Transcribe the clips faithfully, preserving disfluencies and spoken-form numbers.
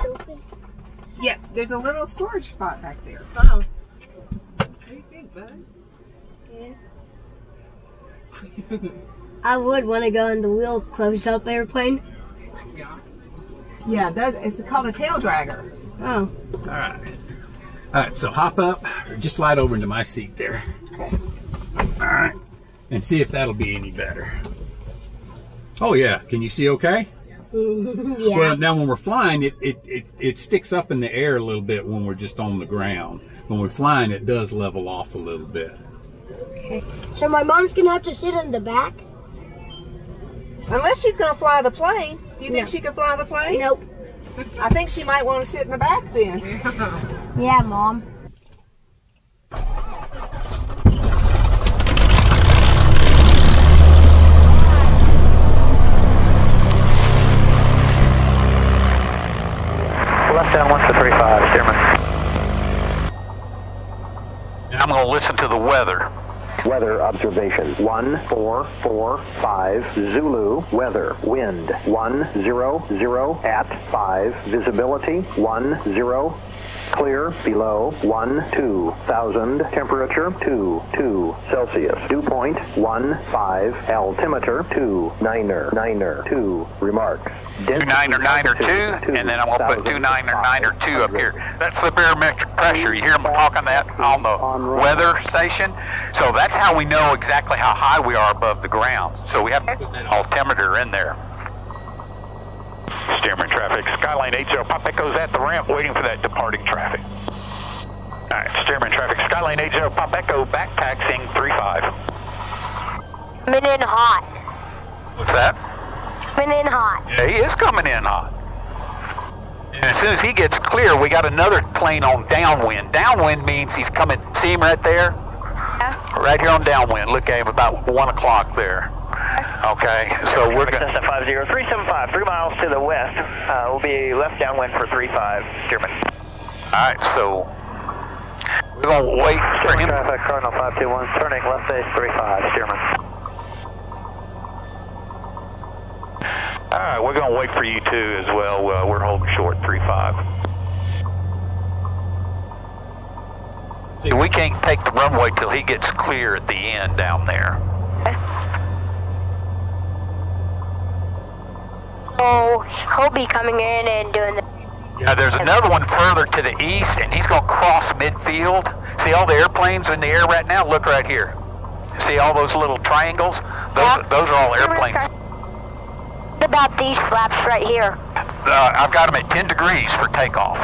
just open? Yeah, there's a little storage spot back there. Wow. What do you think, bud? Yeah. I would want to go in the wheel close-up airplane. Yeah. Yeah, that, it's called a tail dragger. Oh. All right. All right, so hop up, or just slide over into my seat there. Okay. All right. And see if that'll be any better. Oh, yeah. Can you see okay? Yeah. Well, now when we're flying, it, it, it, it sticks up in the air a little bit when we're just on the ground. When we're flying, it does level off a little bit. Okay. So my mom's going to have to sit in the back? Unless she's going to fly the plane. Do you no. think she can fly the plane? Nope. I think she might want to sit in the back then. Yeah, Mom. Left down one for three five, Stearman. And I'm going to listen to the weather. Weather observation one four four five Zulu weather wind one zero zero at five visibility one zero clear below one two thousand temperature two two Celsius dew point one five altimeter two niner niner two remarks two niner niner two and then I'm going to put two niner niner two up here. That's the barometric pressure. You hear them talking that on the weather station, so that's how we know exactly how high we are above the ground. So we have to put that altimeter in there. Stearman traffic, Skylane eight zero, Pop Echo's at the ramp waiting for that departing traffic. All right, Stearman traffic, Skylane eight zero, Pop Echo, back taxiing three five. Coming in hot. What's that? Coming in hot. Yeah, he is coming in hot. And as soon as he gets clear, we got another plane on downwind. Downwind means he's coming, see him right there? Yeah. Right here on downwind. Look at him about one o'clock there. Okay, so we're going to... five zero three seven five, three miles to the west. Uh, we'll be left downwind for three five, Stearman. All right, so we're going to wait Stearman for him. Traffic, Cardinal five two one, turning left base three five, Stearman. All right, we're going to wait for you two as well. Uh, we're holding short three five. See, we can't take the runway till he gets clear at the end down there. So he'll be coming in and doing the... Yeah, there's another one further to the east, and he's going to cross midfield. See all the airplanes in the air right now? Look right here. See all those little triangles? Those, yeah. those are all airplanes. What about these flaps right here? Uh, I've got them at ten degrees for takeoff.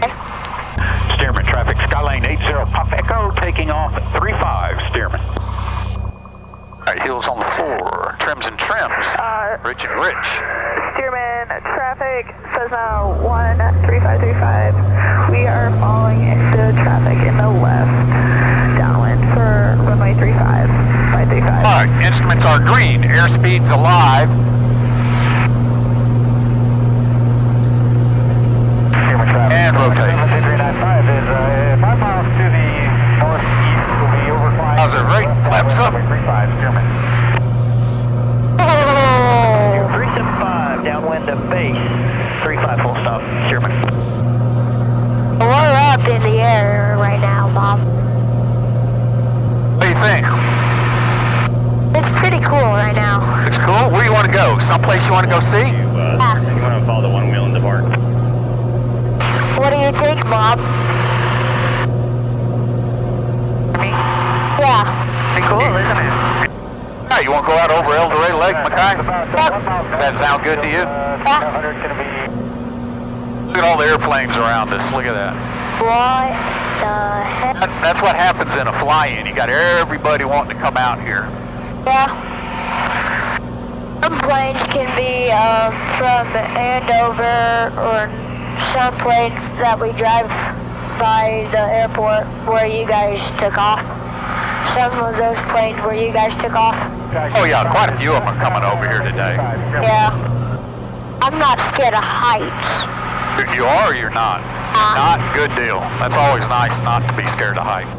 Okay. Stearman traffic, Skylane eight zero, Pop Echo, taking off at three five, Stearman. All right, heels on the floor, trims and trims, uh, rich and rich. Stearman traffic, Cessna one three five three five, we are following into traffic in the left, downwind for runway three five, five three five. All right, instruments are green, airspeed's alive. Stearman traffic, and rotate. Right, laps up. three five, Stearman. Oh. three seven five, downwind to base. three five, full stop, Stearman. We're up in the air right now, Mom. What do you think? It's pretty cool right now. It's cool? Where do you want to go? Someplace you want to go see? You, uh, yeah. You want to follow the one wheel in the park. What do you think, Mom? Yeah. Pretty cool, isn't it? Yeah, you want to go out over El Dorado Lake, Makai? Does that sound good to you? Yeah. Look at all the airplanes around us. Look at that. What the heck? That, that's what happens in a fly-in. You got everybody wanting to come out here. Yeah. Some planes can be uh, from Andover or some planes that we drive by the airport where you guys took off. Some of those planes where you guys took off? Oh yeah, quite a few of them are coming over here today. Yeah. I'm not scared of heights. You are or you're not? Uh, not? Good deal. That's always nice not to be scared of heights.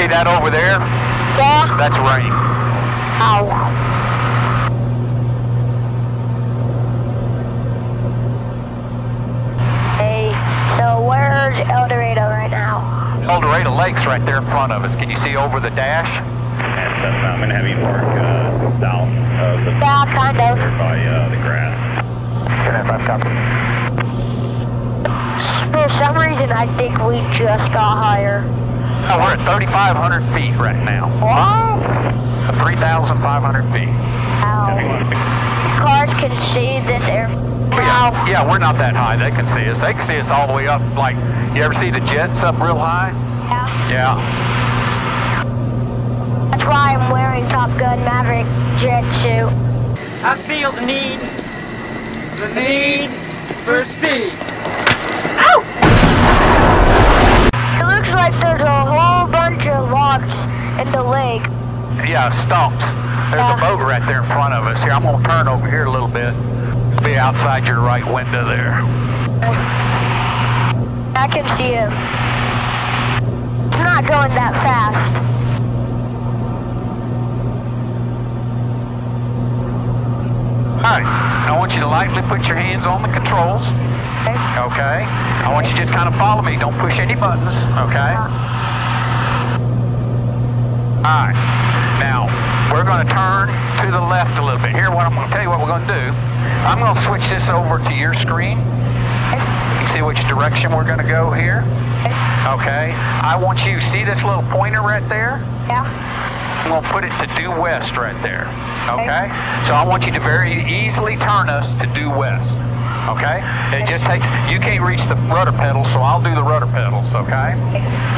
See that over there? Yeah. That's rain. Ow. lake's right there in front of us. Can you see over the dash? And Cessna, I'm going to have you mark uh, south of the... Yeah, kind of. ...by uh, the grass. ten nine five, copy. For some reason, I think we just got higher. Oh, we're at thirty-five hundred feet right now. What? three thousand five hundred feet. Wow. Cars can see this air... Wow. Yeah, yeah, we're not that high. They can see us. They can see us all the way up, like... You ever see the jets up real high? Yeah. Yeah. That's why I'm wearing Top Gun Maverick jet suit. I feel the need... The need... For speed. Ow! It looks like there's a whole bunch of logs in the lake. Yeah, stumps. There's yeah. a boat right there in front of us. Here, I'm gonna turn over here a little bit. Be outside your right window there. I can see him. It's not going that fast. Alright, I want you to lightly put your hands on the controls. Okay. Okay. I want you to just kind of follow me. Don't push any buttons. Okay. Alright. Now, we're going to turn to the left a little bit. Here, what I'm going to tell you what we're going to do. I'm going to switch this over to your screen. You can see which direction we're going to go here. Okay. I want you, see this little pointer right there? Yeah. I'm going to put it to due west right there. Okay? So I want you to very easily turn us to due west. Okay? It just takes, you can't reach the rudder pedals, so I'll do the rudder pedals. Okay?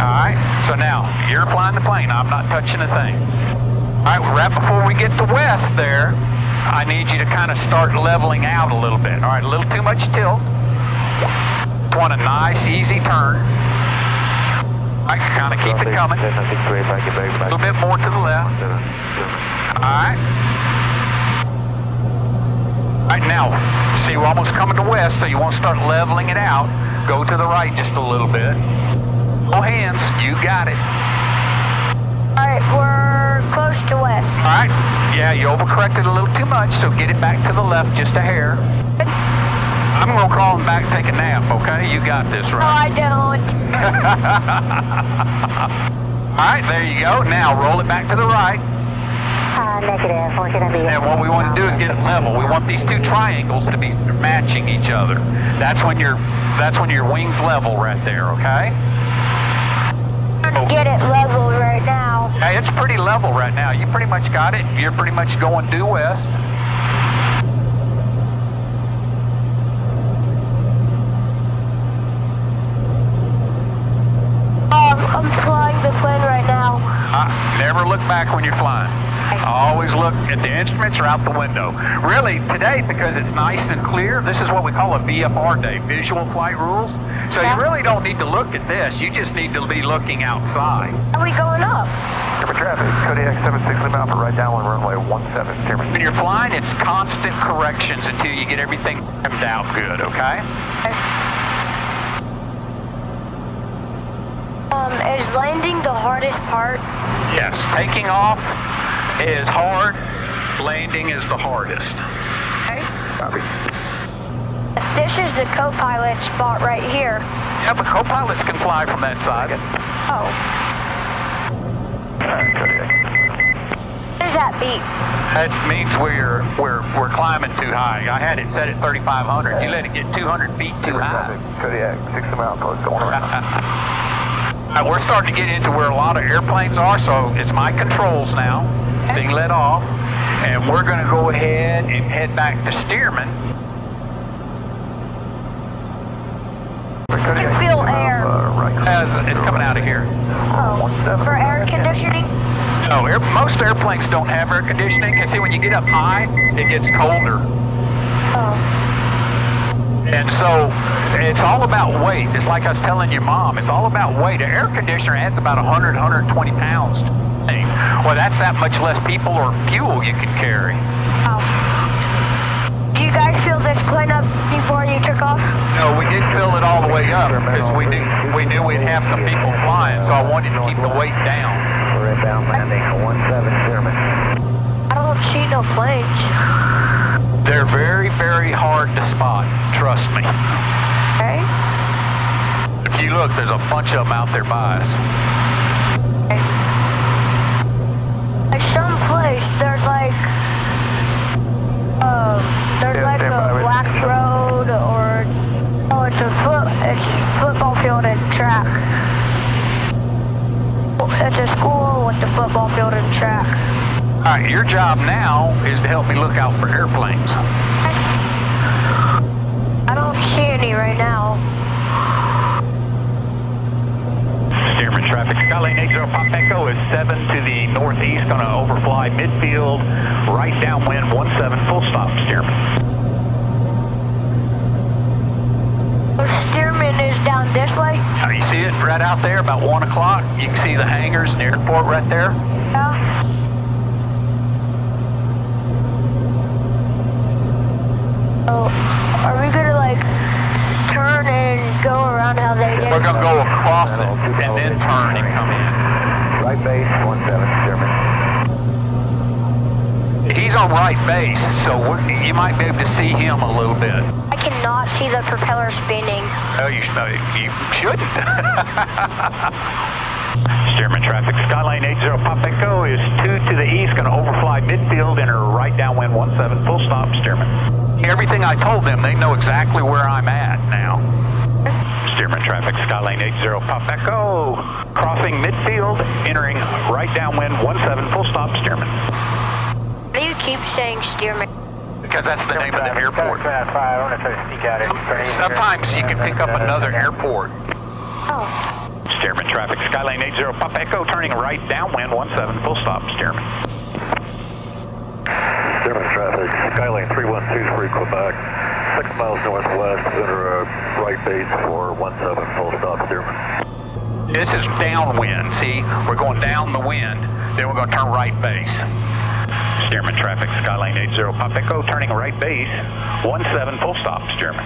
Alright? So now, you're flying the plane. I'm not touching a thing. Alright, right before we get to west there, I need you to kind of start leveling out a little bit. All right, a little too much tilt. Just want a nice, easy turn. All right, kind of keep it coming. A little bit more to the left. All right. All right, now, see, we're almost coming to west, so you want to start leveling it out. Go to the right just a little bit. No hands, you got it. All right, we're close to west. All right. Yeah, you overcorrected a little too much, so get it back to the left just a hair. I'm going to call him back and take a nap, okay? You got this, right? No, I don't. All right, there you go. Now, roll it back to the right. Uh, negative. We're going to be... And what we want to do is get it level. We want these two triangles to be matching each other. That's when your, that's when your wings level right there, okay? Get it level right now. Hey, it's pretty level right now. You pretty much got it. You're pretty much going due west. Um, I'm flying the plane right now. Uh, never look back when you're flying. Always look at the instruments or out the window. Really, today, because it's nice and clear, this is what we call a V F R day, visual flight rules. So you really don't need to look at this. You just need to be looking outside. Are we going up? For traffic, Kodiak seven six Lima, right down on runway one seven. When you're flying, it's constant corrections until you get everything timed out good, okay? Um, is landing the hardest part? Yes, taking off is hard, landing is the hardest. Okay. Copy. This is the co-pilot spot right here. Yeah, but co-pilots can fly from that side. Oh. What does that mean? That means we're we're we're climbing too high. I had it set at thirty-five hundred. You let it get two hundred feet too high. Kodiak, six mile post going around. We're starting to get into where a lot of airplanes are, so it's my controls now. Being let off, and we're going to go ahead and head back to Stearman. I can feel air. As it's coming out of here. Oh, for air conditioning? No, air, most airplanes don't have air conditioning. Because see, when you get up high, it gets colder. Oh. And so, it's all about weight. It's like I was telling your mom, it's all about weight. An air conditioner adds about one hundred, one hundred twenty pounds to the thing. Well, that's that much less people or fuel you can carry. Oh. Do you guys fill this plane up before you took off? No, we didn't fill it all the way up because we knew, we knew we'd have some people flying, so I wanted to keep the weight down. We're inbound landing at one seven, Stearman. I don't see no planes. They're very, very hard to spot, trust me. Okay. if you look, there's a bunch of them out there by us. There's some place, there's like, uh, there's yeah, like a black it. road or, oh, it's a foot, it's a football field and track. It's a school with the football field and track. All right, your job now is to help me look out for airplanes. I don't see any right now. Stearman traffic, Skylane eight zero Pop Echo is seven to the northeast, gonna overfly midfield, right downwind one seven, full stop, Stearman. So Stearman is down this way? Oh, you see it right out there, about one o'clock, you can see the hangars and the airport right there. Yeah. Oh, are we gonna like turn and go around how they did? We're gonna go across it and then turn and come in. Right base, one seven, Stearman. He's on right base, so we're, you might be able to see him a little bit. I cannot see the propeller spinning. Oh, you no, you shouldn't. Stearman traffic, Skylane eight zero Pop Echo is two to the east, gonna overfly midfield and are right downwind one seven, full stop, Stearman. Everything I told them, they know exactly where I'm at now. Stearman traffic, Skylane eight zero Pop Echo, crossing midfield, entering right downwind one seven, full stop, Stearman. Why do you keep saying Stearman? Because that's the name of the airport. Sometimes you can pick up another airport. Oh. Stearman traffic, Skylane eight zero Pop Echo, turning right downwind one seven, full stop, Stearman. Stearman traffic, Skylane three one two for Quebec, six miles northwest, enter a right base for one seven, full stop, Stearman. This is downwind, see? We're going down the wind, then we're going to turn right base. Stearman traffic, Skylane eight zero Pop Echo, turning right base, one seven, full stop, Stearman.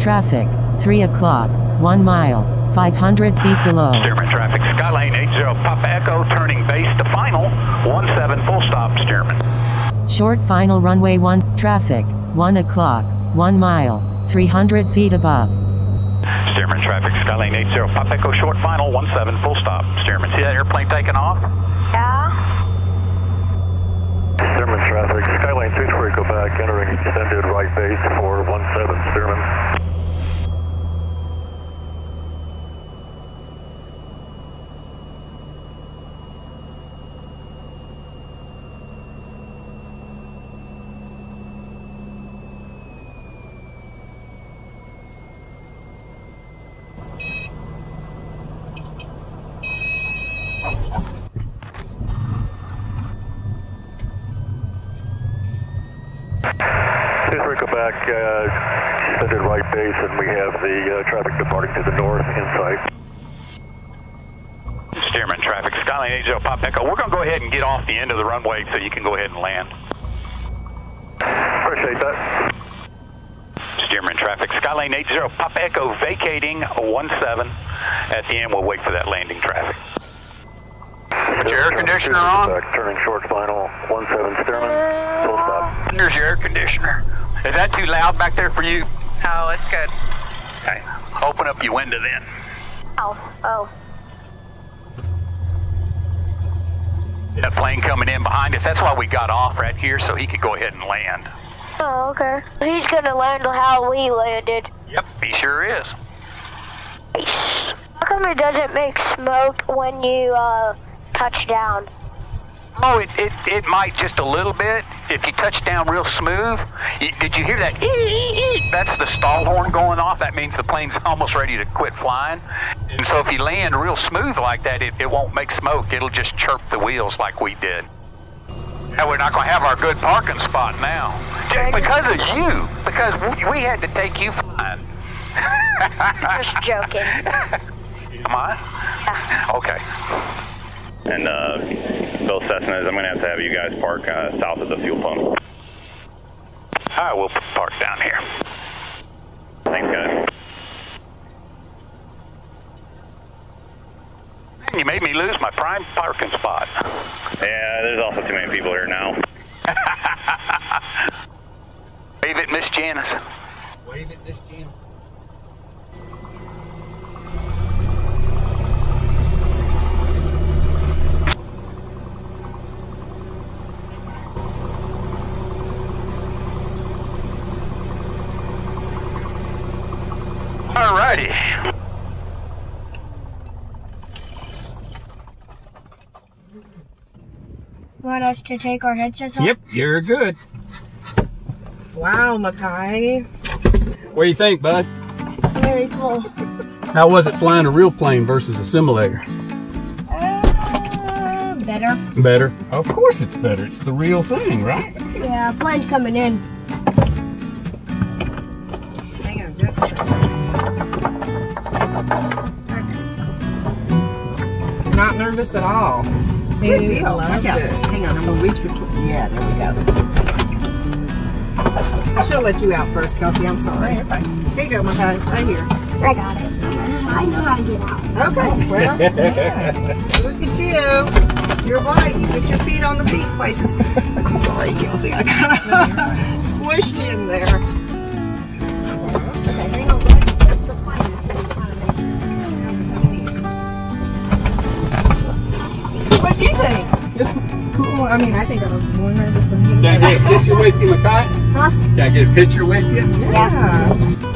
Traffic, three o'clock. One mile, five hundred feet below. Stearman traffic, Skylane eight zero Papa Echo, turning base to final, one seven, full stop, Stearman. Short final runway one, traffic, one o'clock, one mile, three hundred feet above. Stearman traffic, Skylane eight zero Papa Echo, short final, one seven, full stop, Stearman. See that airplane taking off? Yeah. Stearman traffic, Skylane two three Quebec, entering extended right base for one seven, Stearman. Off the end of the runway so you can go ahead and land. Appreciate that. Stearman traffic, Skylane eight zero Pop Echo vacating one seven. At the end, we'll wait for that landing traffic. Put your air conditioner on. Turning short final, one seven Stearman, full stop. There's your air conditioner. Is that too loud back there for you? Oh, it's good. Okay, open up your window then. Oh, oh. That plane coming in behind us, that's why we got off right here, so he could go ahead and land. Oh, okay. He's gonna land how we landed. Yep, he sure is. How come it doesn't make smoke when you uh, touch down? Oh, it, it, it might just a little bit. If you touch down real smooth, you, did you hear that? Ee, ee, ee. That's the stall horn going off. That means the plane's almost ready to quit flying. And so if you land real smooth like that, it, it won't make smoke. It'll just chirp the wheels like we did. And we're not going to have our good parking spot now. Just because of you. Because we had to take you flying. Just joking. Am I? Yeah. Okay. And uh, those Cessnas, I'm going to have to have you guys park uh, south of the fuel pump. All right, we'll park down here. Thanks, guys. You made me lose my prime parking spot. Yeah, there's also too many people here now. Wave it, Miss Janis. Wave it, Miss Janis. Alrighty. Want us to take our headsets off? Yep, you're good. Wow, Makai. What do you think, bud? Very cool. How was it flying a real plane versus a simulator? Uh, better. Better? Of course it's better. It's the real thing, right? Yeah, plane's coming in. Hang on just a second. Okay. Not nervous at all. Good deal. Watch out. Hang on, I'm gonna reach between. Yeah, there we go. I should have let you out first, Kelsey. I'm sorry. There you go, my guy. Right here. I got it. I know how to get out. Okay. Well, yeah. Look at you. You're right. You put your feet on the feet places. I'm sorry, Kelsey. I got squished in there. Okay. Hang on. What do you think? It's cool. I mean, I think I was more nervous than you. Can I get a picture with you, Makai? Huh? Can I get a picture with you? Yeah.